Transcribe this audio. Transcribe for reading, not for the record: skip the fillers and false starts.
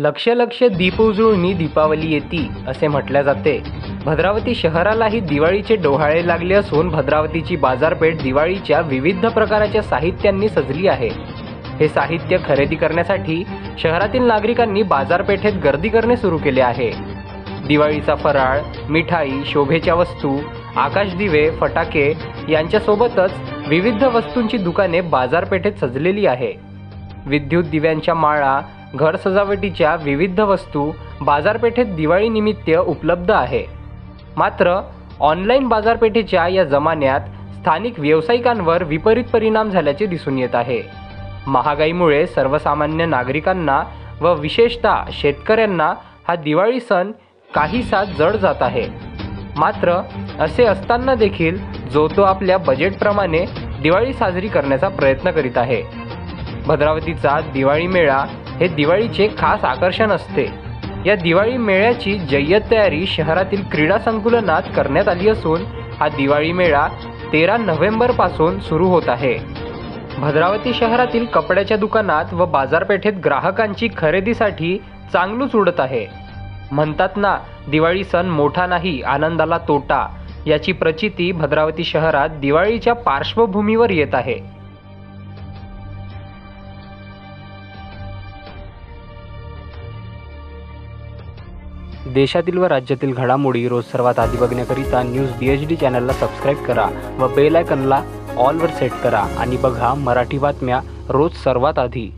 लक्ष लक्ष दीप उजळून दीपावली येती असे म्हटले जाते। भद्रावती शहरालाही दिवाळीचे डोहाळे लागले असून भद्रावतीची बाजारपेठ दिवाळीच्या विविध प्रकारच्या साहित्यांनी सजली आहे। हे साहित्य खरेदी करण्यासाठी शहरातील नागरिकांनी बाजारपेठेत गर्दी करणे सुरू केले आहे। दिवाळीचा फराळ, मिठाई, शोभेच्या वस्तू, आकाशदिवे, फटाके यांच्यासोबतच विविध वस्तूंची दुकाने बाजारपेठेत सजलेली आहे। विद्युत दिव्यांच्या माळा, घर सजावटीच्या विविध वस्तू बाजारपेठेत दिवाळी निमित्त उपलब्ध आहे। मात्र ऑनलाइन बाजारपेठेच्या या जमान्यात स्थानिक व्यावसायिकांवर विपरीत परिणाम झाल्याचे दिसून येत आहे। महागाईमुळे सर्वसामान्य नागरिकांना व विशेषतः शेतकऱ्यांना हा दिवाळी सण काहीसा जड जात आहे। मात्र असे असताना देखील जो तो आपल्या बजेटप्रमाणे दिवाळी साजरी करण्याचा प्रयत्न करीत आहे। भद्रावतीचा दिवाळी मेळा हे दिवाळीचे खास आकर्षण असते। या दिवाळी मेळ्याची जय्यत तयारी शहरातील क्रीडा संकुलनात करण्यात आली असून हा दिवाळी मेळा 13 नोव्हेंबरपासून सुरू होत आहे। भद्रावती शहरातील कपड्याच्या दुकानात व बाजारपेठेत ग्राहकांची खरेदीसाठी चांगलूच उडत आहे। म्हणतात ना, दिवाळी सण मोठा नाही आनंदाला तोटा, याची प्रचिती भद्रावती शहरात दिवाळीच्या पार्श्वभूमीवर येत आहे। देशातील व राज्यातील घडामोडी रोज सर्वात आधी बघण्याकरिता न्यूज BHD चॅनलला सबस्क्राईब करा व बेल आयकॉनला ऑलवर सेट करा आणि बघा मराठी बातम्या रोज सर्वात आधी।